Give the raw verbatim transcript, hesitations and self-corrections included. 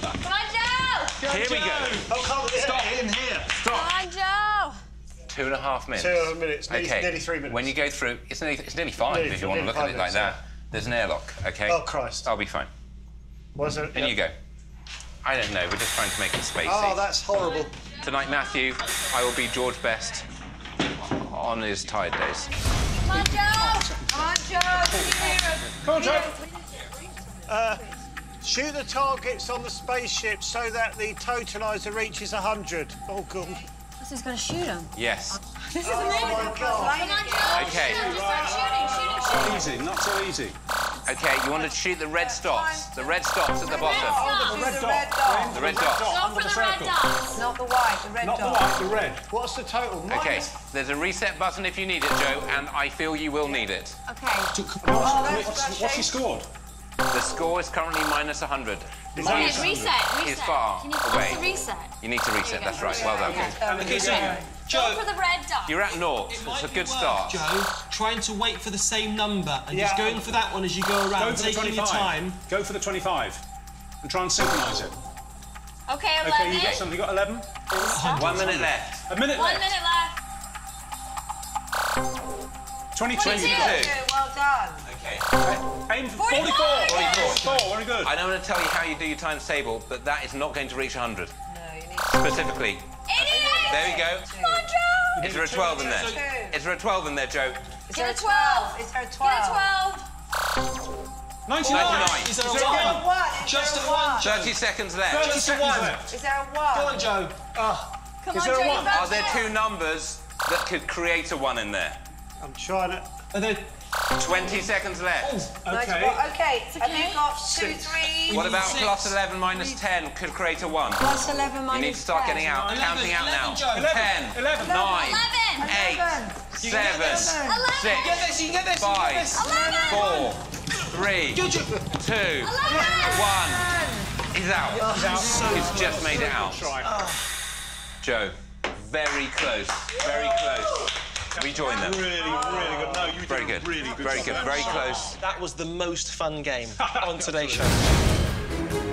Come on, Joe! Here we go. Oh, can't stop. In here. Stop. Come on, Joe. Two and a half minutes. Two and a half minutes. Nearly, okay. nearly three minutes. When you go through, it's nearly, it's nearly five nearly, if you want to look at it minutes, like that. Yeah. There's an airlock, okay? Oh, Christ. I'll be fine. Was it? And yep. you go. I don't know. We're just trying to make it spacey. Oh, that's horrible. Tonight, Matthew, I will be George Best on his tired days. Come on, Joe! Come on, Joe! Come on, Joe! Uh, shoot the targets on the spaceship so that the totaliser reaches one hundred. Oh, God. This is going to shoot him? Yes. This is oh, amazing. My God. OK. Not so easy, not so easy. OK, you want to shoot the red dots. The red dots at the bottom. Oh, the red dots. The red dots. Not for the red dots. Not the white, the red dots. Not the white, the red. What's the total? OK, there's a reset button if you need it, Joe, and I feel you will need it. OK. What's he scored? The score is currently minus one hundred. You need reset, reset. He's far you need away. To reset. You need to reset, that's right. Well done. Yeah. OK, so, Joe... Go for the red dot. You're at naught. It it's a good start. Joe, trying to wait for the same number and yeah. just going for that one as you go around, go for taking the your time. Go for the twenty-five and try and synchronise it. OK, eleven. OK, you got something. You got eleven? One minute left. A minute one left. One minute left. twenty-two. twenty-two. Well done. OK. Aim for forty-four. forty-four. forty-four. Very good. I don't want to tell you how you do your times table, but that is not going to reach one hundred. No, you need to... Specifically. eighty-eight! There we go. Come on, Joe! Is there a twelve in there? Two. Is there a twelve in there, Joe? Is there a twelve? Is there a twelve? Get a twelve. ninety-nine. Is there a one? Just a one. thirty seconds left. thirty seconds left. Is there a one? Go on, Joe. Uh, Come is on, there Joe, a one? Are there two numbers that could create a one in there? I'm trying to... Are there... twenty seconds left. Oh, OK. OK, and they've got two, three... What about six. Plus eleven minus ten could create a one? Plus eleven minus ten. You need to start ten. Getting out, eleven, counting eleven, out now. eleven, ten, eleven, nine, eleven, eight, eleven, seven, eleven, six, eleven, this, five, eleven, four, three, two, eleven, one. He's out. Oh, he's out. So he's close. Just made it out. Oh. Joe, very close, very close. Rejoin them. Really, really good. No, you very good. Really good. Very good. Very close. That was the most fun game on today's show.